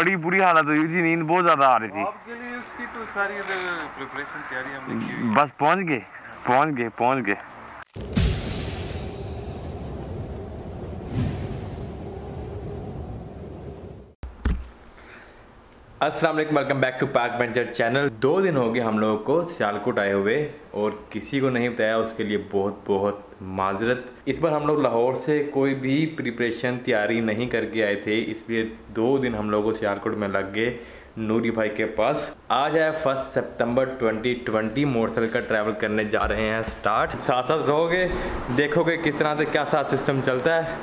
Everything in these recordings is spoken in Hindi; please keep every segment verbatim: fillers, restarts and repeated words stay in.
बड़ी बुरी हालत हुई थी, नींद बहुत ज्यादा आ रही थी। आपके लिए उसकी तो सारी प्रिपरेशन तैयारी हमने की हुई। बस पहुंच गए पहुंच गए पहुंच गए। अस्सलाम वालेकुम, welcome back to Pak venture channel. दो दिन हो गए हम लोगों को सियालकोट आए हुए और किसी को नहीं बताया, उसके लिए बहुत बहुत माजरत। इस बार हम लोग लाहौर से कोई भी प्रिपरेशन तैयारी नहीं करके आए थे, इसलिए दो दिन हम लोगों को सियालकोट में लग गए नूरी भाई के पास। आज है फर्स्ट सितंबर ट्वेंटी ट्वेंटी, मोटरसाइकिल का ट्रैवल करने जा रहे हैं स्टार्ट। साथ साथ रहोगे, देखोगे किस तरह से क्या साथ सिस्टम चलता है।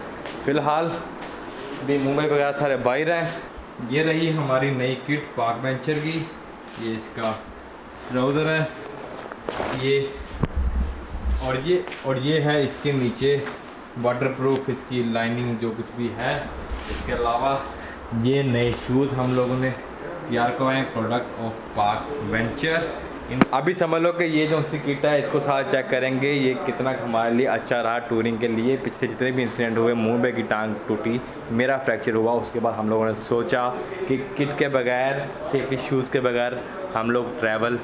फिलहाल भी मुंबई वगैरह सारे बाहर हैं। ये रही हमारी नई किट पाक वेंचर की, ये इसका ट्राउज़र है ये, और ये और ये है इसके नीचे वाटरप्रूफ इसकी लाइनिंग जो कुछ भी है। इसके अलावा ये नए शूज़ हम लोगों ने तैयार करवाए, प्रोडक्ट ऑफ पाक वेंचर। अभी समझ लो कि ये जो सी किट है इसको साथ चेक करेंगे, ये कितना हमारे लिए अच्छा रहा टूरिंग के लिए। पिछले जितने भी इंसिडेंट हुए, मुंबई की टांग टूटी, मेरा फ्रैक्चर हुआ, उसके बाद हम लोगों ने सोचा कि किट के बगैर, सेफ्टी शूज़ के बगैर हम लोग ट्रैवल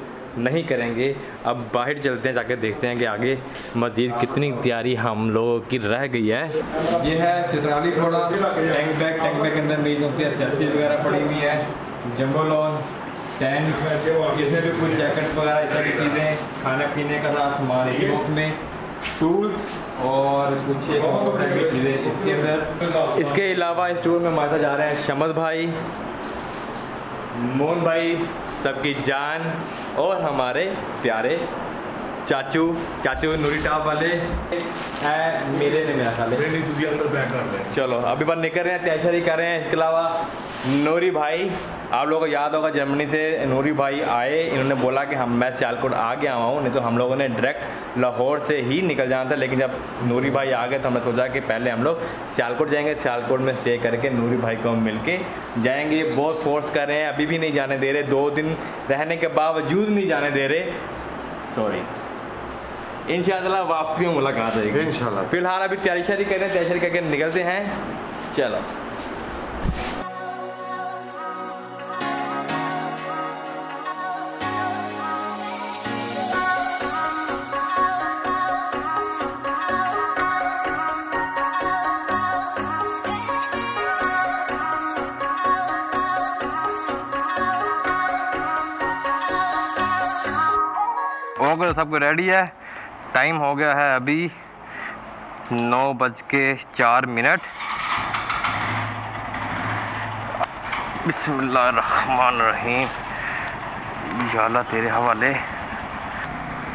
नहीं करेंगे। अब बाहर चलते हैं, जाके देखते हैं कि आगे मज़ीद कितनी तैयारी हम लोगों की रह गई है। ये है चित्राली घोड़ा, टैंक बैग, टैंक बैग के अंदर मेरी जो सी एसेसरी वगैरह पड़ी हुई है, जंबो लॉन टैंक, इसमें भी कुछ जैकेट वगैरह इस तरह की चीज़ें, खाने पीने का सारा सामान इस में, टूल्स और कुछ एक की चीज़ें इसके अंदर। इसके अलावा इस टूर में हमारे साथ जा रहे हैं शम्स भाई, मोहन भाई सबकी जान, और हमारे प्यारे चाचू चाचू नूरी टाप वाले है मेरे ने मेरा साले। चलो अभी बार निकल रहे हैं, तैयारी कर रहे हैं। इसके अलावा नूरी भाई, आप लोगों को याद होगा जर्मनी से नूरी भाई आए, इन्होंने बोला कि हम मैं सियालकोट आ गया हुआ हूँ, नहीं तो हम लोगों ने डायरेक्ट लाहौर से ही निकल जाना था। लेकिन जब नूरी भाई आ गए तो हमने सोचा कि पहले हम लोग सियालकोट जाएंगे, सियालकोट में स्टे करके नूरी भाई को हम मिल के जाएँगे। बहुत फोर्स कर रहे हैं, अभी भी नहीं जाने दे रहे, दो दिन रहने के बावजूद नहीं जाने दे रहे। सॉरी, इंशाअल्लाह वापसी में मुलाकात होगी इंशाअल्लाह। फिलहाल अभी तैयारी शारी कर रहे हैं, तैयारी करके निकलते हैं। चलो सबको रेडी है। टाइम हो गया है अभी नौ बज के चार मिनट। बिस्मिल्लाह रहमान रहीम, याला तेरे हवाले।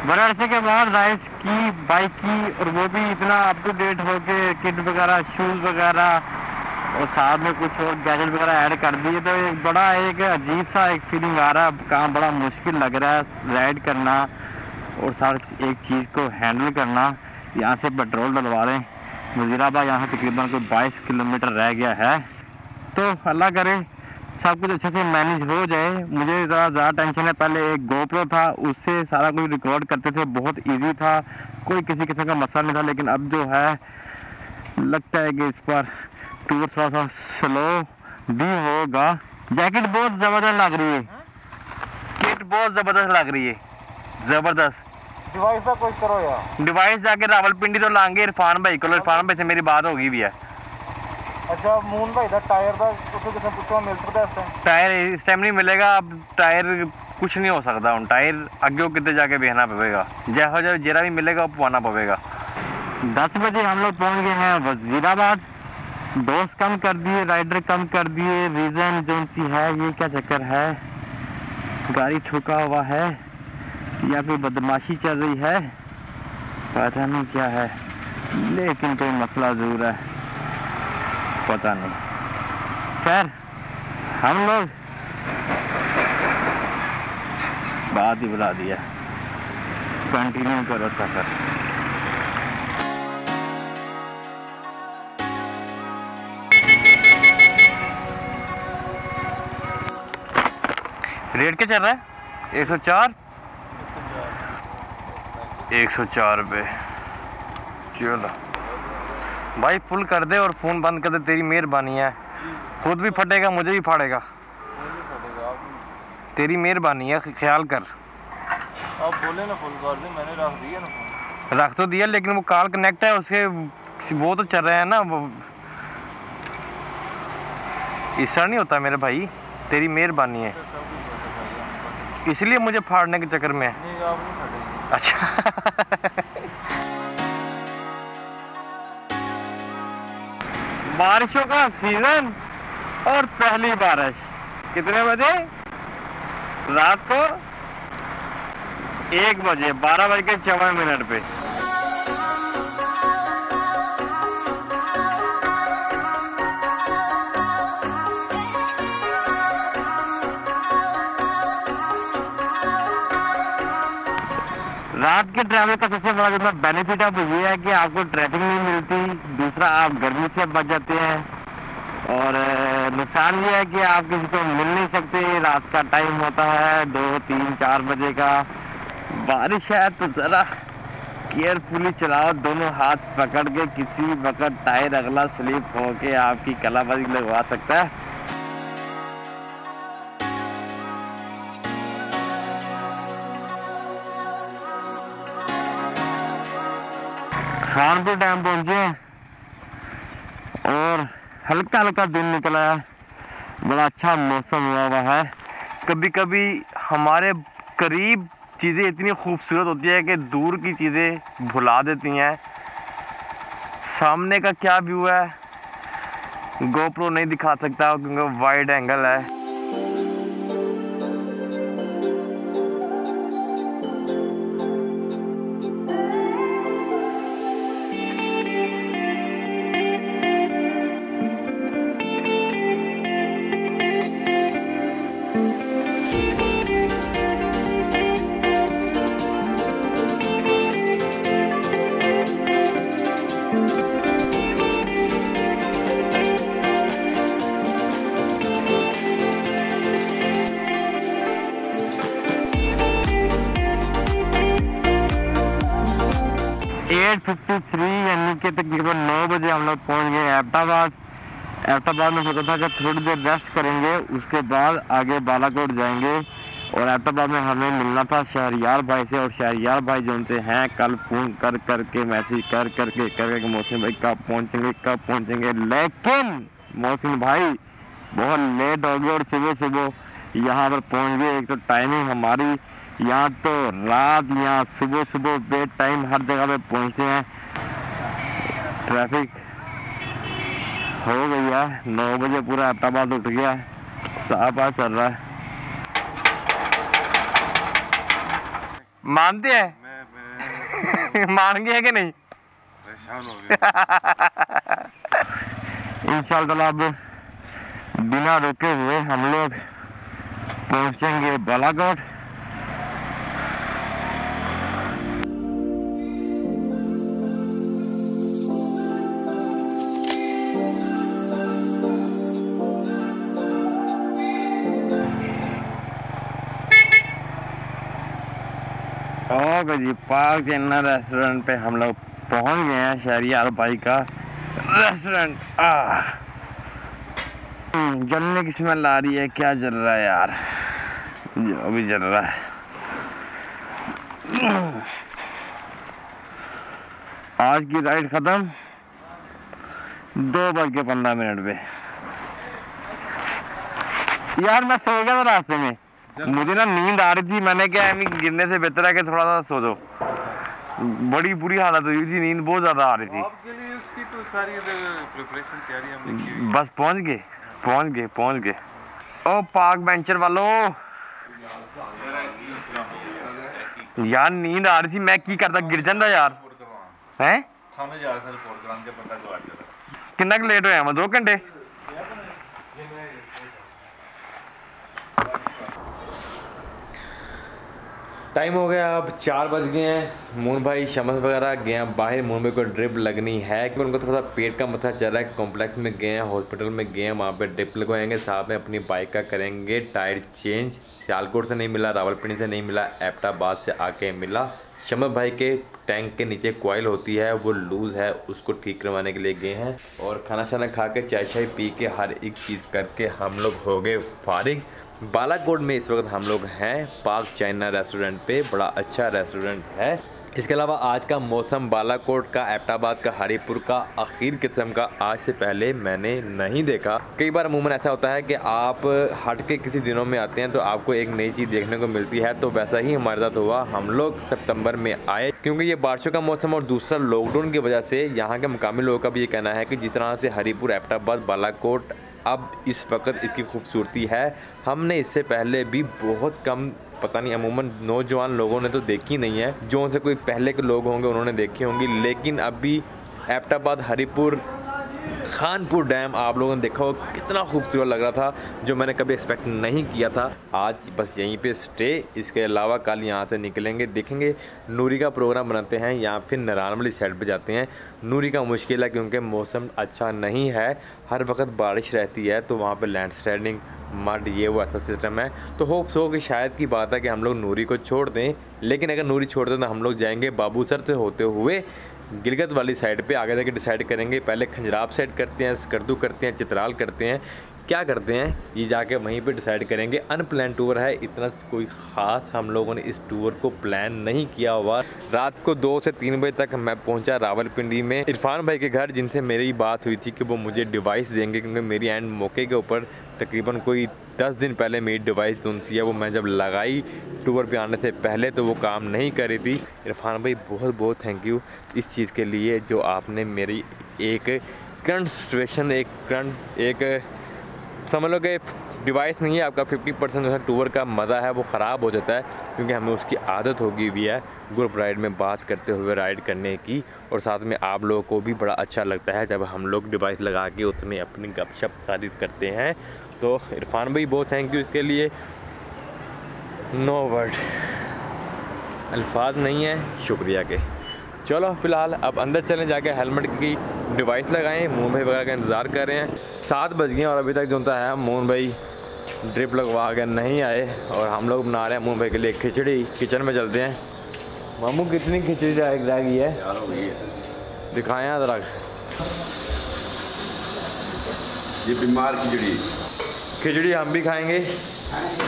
बड़े अरसे के बाद राइड की, बाइक की, और वो भी इतना अप टू डेट हो के किट वगैरह, शूज़ वगैरह और साथ में कुछ और गैजेट वगैरह ऐड कर दिए, तो एक बड़ा एक अजीब सा एक फीलिंग आ रहा है। काम बड़ा मुश्किल लग रहा है, राइड करना और सार एक चीज़ को हैंडल करना। यहाँ से पेट्रोल डलवा रहे हैं, वजीराबाद यहाँ से तकरीबन कोई बाईस किलोमीटर रह गया है, तो अल्लाह करे सब कुछ अच्छे से मैनेज हो जाए। मुझे ज़रा ज़्यादा टेंशन है, पहले एक गोप्रो था, उससे सारा कुछ रिकॉर्ड करते थे, बहुत इजी था, कोई किसी किस्म का मसला नहीं था। लेकिन अब जो है लगता है कि इस पर टूर थोड़ा सा स्लो भी होगा। जैकेट बहुत ज़बरदस्त लग रही है, किट बहुत ज़बरदस्त लग रही है, ज़बरदस्त। डिवाइस का कुछ करो यार, डिवाइस जाके रावलपिंडी तो लाएंगे इरफान भाई को। इरफान भाई से मेरी बात होगी भी है। अच्छा मून भाई, टायर का टायर इस टाइम नहीं मिलेगा, अब टायर कुछ नहीं हो सकता, उन टायर आगे कितने जाके बेचना पवेगा, जैसा जब जरा भी मिलेगा पुआना पवेगा। दस बजे हम लोग पहुँच गए हैं वजीराबाद। दोस्त कम कर दिए, राइडर कम कर दिए, रीज़न जो सी है ये क्या चक्कर है, गाड़ी ठुका हुआ है या कोई बदमाशी चल रही है, पता नहीं क्या है, लेकिन कोई मसला ज़रूर है, पता नहीं। खैर हम लोग बात ही बुला दिया, कंटिन्यू करो सफ़र। रेट क्या चल रहा है? एक सौ चार एक सौ चार रुपये। चलो भाई फुल कर दे और फ़ोन बंद कर दे, तेरी मेहरबानी है। खुद भी फटेगा, मुझे भी फाड़ेगा। तेरी मेहरबानी है, ख्याल कर। आप बोले ना फोन कर दे, मैंने रख दिया ना फोन। रख तो दिया लेकिन वो कॉल कनेक्ट है उसके, वो तो चल रहा है ना, वो इस तरह नहीं होता मेरे भाई, तेरी मेहरबानी है। इसलिए मुझे फाड़ने के चक्कर में है। अच्छा बारिशों का सीजन और पहली बारिश कितने बजे? रात को एक बजे, बारह बज के चौवन मिनट पे। रात के ट्रैवल का सबसे बड़ा जितना बेनिफिट आप ये है कि आपको ट्रैफिक नहीं मिलती, दूसरा आप गर्मी से बच जाते हैं, और नुकसान ये है कि आप किसी को मिल नहीं सकते। रात का टाइम होता है दो तीन चार बजे का। बारिश है तो ज़रा केयरफुली चलाओ, दोनों हाथ पकड़ के किसी वक़्त टायर अगला स्लिप होके आपकी कलाबाजी लगवा सकता है। खानपुर डैम पहुंचे हैं और हल्का हल्का दिन निकला है, बड़ा अच्छा मौसम हुआ हुआ है। कभी कभी हमारे करीब चीज़ें इतनी खूबसूरत होती है कि दूर की चीज़ें भुला देती हैं। सामने का क्या व्यू है गोप्रो नहीं दिखा सकता क्योंकि वाइड एंगल है। आठ तिरपन यानी कि तकरीबन नौ बजे हम लोग पहुँच गए अब्बोटाबाद। अब्बोटाबाद में सोचा था कि थोड़ी देर रेस्ट करेंगे, उसके बाद आगे बालाकोट जाएंगे। और अब्बोटाबाद में हमें मिलना था शहरयार भाई से, और शहरयार भाई जो उनसे हैं कल फ़ोन कर कर के मैसेज कर कर के कर के मोहसिन भाई कब पहुँचेंगे कब पहुँचेंगे लेकिन मोहसिन भाई बहुत लेट हो गए और सुबह सुबह यहाँ पर पहुँच गए। एक तो टाइमिंग हमारी यहाँ तो रात, यहाँ सुबह सुबह बे टाइम हर जगह पे पहुँचते हैं। ट्रैफिक हो गई है, नौ बजे पूरा अब्बोटाबाद उठ गया, साफ आ चल रहा है। मानते हैं मान गए है कि नहीं? परेशान हो गया। इंशाअल्लाह अब बिना रुके हुए हम लोग पहुँचेंगे बालाकोट। ओके जी, पाक चीना रेस्टोरेंट पे हम लोग पहुंच गए हैं, शहरयार भाई का रेस्टोरेंट। आ जलने की स्मेल आ रही है, क्या जल रहा है यार? जो भी जल रहा है। आज की राइड ख़त्म दो बज के पंद्रह मिनट पे। यार मैं सो गया था रास्ते में, मुझे ना नींद आ रही थी, मैंने क्या गिरने से बेहतर है कि थोड़ा सा सो जाओ। बड़ी बुरी हालत हुई थी, नींद बहुत ज्यादा आ रही थी। आपके लिए उसकी तो सारी प्रिपरेशन तैयारी हमने की हुई। बस पहुंच गए पहुंच गए पहुंच गए। ओ पाक वेंचर वालों यार नींद आ रही थी, मैं की करता गिर जाता यार। हैं कितना लेट होया मैं, दो घंटे टाइम हो गया, अब चार बज गए हैं। मोहन भाई शम्स वगैरह गए हैं बाहर, मोहन भाई को ड्रिप लगनी है कि उनको थोड़ा पेट का मसला चल रहा है। कॉम्प्लेक्स में गए हैं, हॉस्पिटल में गए हैं, वहाँ पे ड्रिप लगवाएंगे। साथ में अपनी बाइक का करेंगे टायर चेंज। सियालकोट से नहीं मिला, रावलपिंडी से नहीं मिला, अब्बोटाबाद से आके मिला। शम्स भाई के टैंक के नीचे कॉयल होती है, वो लूज़ है, उसको ठीक करवाने के लिए गए हैं। और खाना शाना खा के चाय शाय पी के हर एक चीज़ करके हम लोग हो गए फारिग। बालाकोट में इस वक्त हम लोग हैं पाक चाइना रेस्टोरेंट पे। बड़ा अच्छा रेस्टोरेंट है। इसके अलावा आज का मौसम बालाकोट का, एबटाबाद का, हरिपुर का आखिर किस्म का आज से पहले मैंने नहीं देखा। कई बार अमूमन ऐसा होता है कि आप हट के किसी दिनों में आते हैं तो आपको एक नई चीज़ देखने को मिलती है, तो वैसा ही हमारे साथ हुआ। हम लोग सितंबर में आए क्योंकि ये बारिशों का मौसम और दूसरा लॉकडाउन की वजह से यहाँ के मुकामी लोगों का भी ये कहना है कि जिस तरह से हरिपुर, एबटाबाद, बालाकोट अब इस वक्त इसकी खूबसूरती है, हमने इससे पहले भी बहुत कम, पता नहीं अमूमन नौजवान लोगों ने तो देखी नहीं है, जो उनसे कोई पहले के लोग होंगे उन्होंने देखी होंगी। लेकिन अभी एबटाबाद, हरिपुर, खानपुर डैम आप लोगों ने देखा हो, कितना खूबसूरत लग रहा था, जो मैंने कभी एक्सपेक्ट नहीं किया था। आज बस यहीं पे स्टे। इसके अलावा कल यहाँ से निकलेंगे, देखेंगे नूरी का प्रोग्राम बनाते हैं या फिर नारायण वाली साइड पर जाते हैं। नूरी का मुश्किल है क्योंकि मौसम अच्छा नहीं है, हर वक्त बारिश रहती है, तो वहाँ पर लैंड स्लाइडिंग, मड, ये वो ऐसा सिस्टम है। तो होप्स हो कि शायद की बात है कि हम लोग नूरी को छोड़ दें, लेकिन अगर नूरी छोड़ दें तो हम लोग जाएंगे बाबूसर से होते हुए गिलगित वाली साइड पे। आगे जाके डिसाइड करेंगे, पहले खंजराब साइड करते हैं, स्कर्दू करते हैं, चित्राल करते हैं, क्या करते हैं ये जाके वहीं पे डिसाइड करेंगे। अनप्लान टूर है, इतना कोई ख़ास हम लोगों ने इस टूर को प्लान नहीं किया हुआ। रात को दो से तीन बजे तक मैं पहुंचा रावलपिंडी में इरफान भाई के घर, जिनसे मेरी बात हुई थी कि वो मुझे डिवाइस देंगे क्योंकि मेरी एंड मौके के ऊपर तकरीबन कोई दस दिन पहले मेरी डिवाइस जो सी है वो मैं जब लगाई टूर पे आने से पहले तो वो काम नहीं कर रही थी। इरफान भाई बहुत बहुत थैंक यू इस चीज़ के लिए जो आपने मेरी एक करंट सिचुएशन, एक करंट, एक समझ लो कि डिवाइस नहीं है आपका, पचास परसेंट जो है टूर का मज़ा है वो ख़राब हो जाता है क्योंकि हमें उसकी आदत होगी हुई है ग्रुप राइड में बात करते हुए राइड करने की, और साथ में आप लोगों को भी बड़ा अच्छा लगता है जब हम लोग डिवाइस लगा के उसमें अपनी गपशप तारीफ करते हैं। तो इरफान भाई बहुत थैंक यू इसके लिए। नो वर्ड, अल्फाज नहीं है शुक्रिया के। चलो फिलहाल अब अंदर चलें, जाके हेलमेट की डिवाइस लगाएं। मोहन भाई वगैरह का इंतज़ार कर रहे हैं, सात बज गए और अभी तक जो है मोहन भाई ड्रिप लगवा के नहीं आए और हम लोग बना रहे हैं मोहन भाई के लिए खिचड़ी। किचन में चलते हैं। मामू कितनी खिचड़ी जाएगी है दिखाएँ ज़रा। ये बीमार खिचड़ी खिचड़ी हम भी खाएंगे,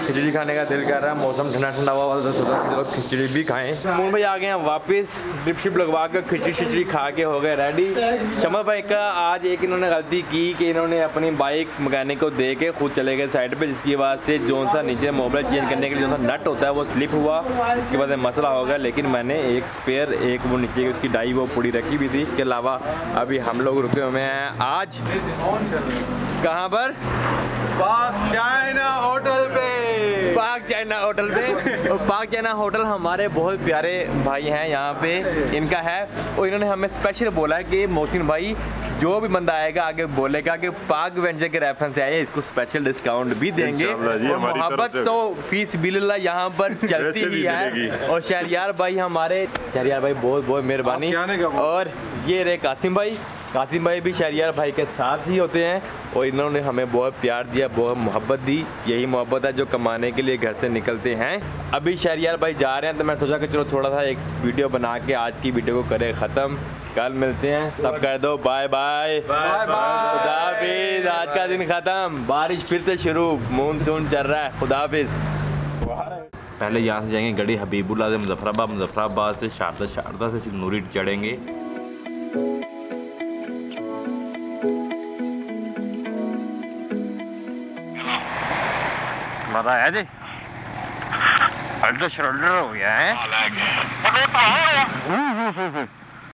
खिचड़ी खाने का दिल कर रहा है, मौसम ठंडा ठंडा हुआ तो सोचा कि चलो खिचड़ी भी खाएं। मोहन भाई आ गए हैं वापस, ड्रिप शिप लगवा कर खिचड़ी खिचड़ी खा के हो गए रेडी। शमा भाई का आज एक इन्होंने गलती की कि इन्होंने अपनी बाइक मैकेनिक को दे के खुद चले गए साइड पे, जिसकी वजह से जो सा नीचे मोबाइल चेंज करने के लिए जो सा नट होता है वो स्लिप हुआ, इसकी वजह से मसला हो गया। लेकिन मैंने एक स्पेयर, एक वो नीचे उसकी डाई वो पूरी रखी हुई थी। इसके अलावा अभी हम लोग रुके हुए हैं आज कहाँ पर, पाक चाइना होटल पे। पाक चाइना होटल पे और पाक चाइना होटल हमारे बहुत प्यारे भाई हैं यहाँ पे, इनका है और इन्होंने हमें स्पेशल बोला है कि मोहसिन भाई जो भी बंदा आएगा आगे बोलेगा कि पाक वेंचर के रेफरेंस से आए, इसको स्पेशल डिस्काउंट भी देंगे। मोहब्बत तो फीस बिल्ला यहाँ पर चलती ही है। और शहरियार भाई हमारे, शहरियार भाई बहुत बहुत मेहरबानी। और ये रहे कासिम भाई, कासिम भाई भी शहरियार भाई के साथ ही होते हैं और इन्होंने हमें बहुत प्यार दिया, बहुत मोहब्बत दी। यही मोहब्बत है जो कमाने के लिए घर से निकलते हैं। अभी शहरियार भाई जा रहे हैं तो मैं सोचा कि चलो थोड़ा सा एक वीडियो बना के आज की वीडियो को करें ख़त्म। कल मिलते हैं, सब कर दो बाय बाय बाय बाय, खुदाफिज। आज का दिन ख़त्म, बारिश फिर से शुरू, मानसून चल रहा है। खुदाफिज। पहले यहाँ से जाएंगे गड़ी हबीबुल्ला से मुजफ्फराबाद, मुजफ्फराबाद से शारदा, शारदा से नूरी चढ़ेंगे। मजा आया जी, हल्दर शल्डर हो गया है।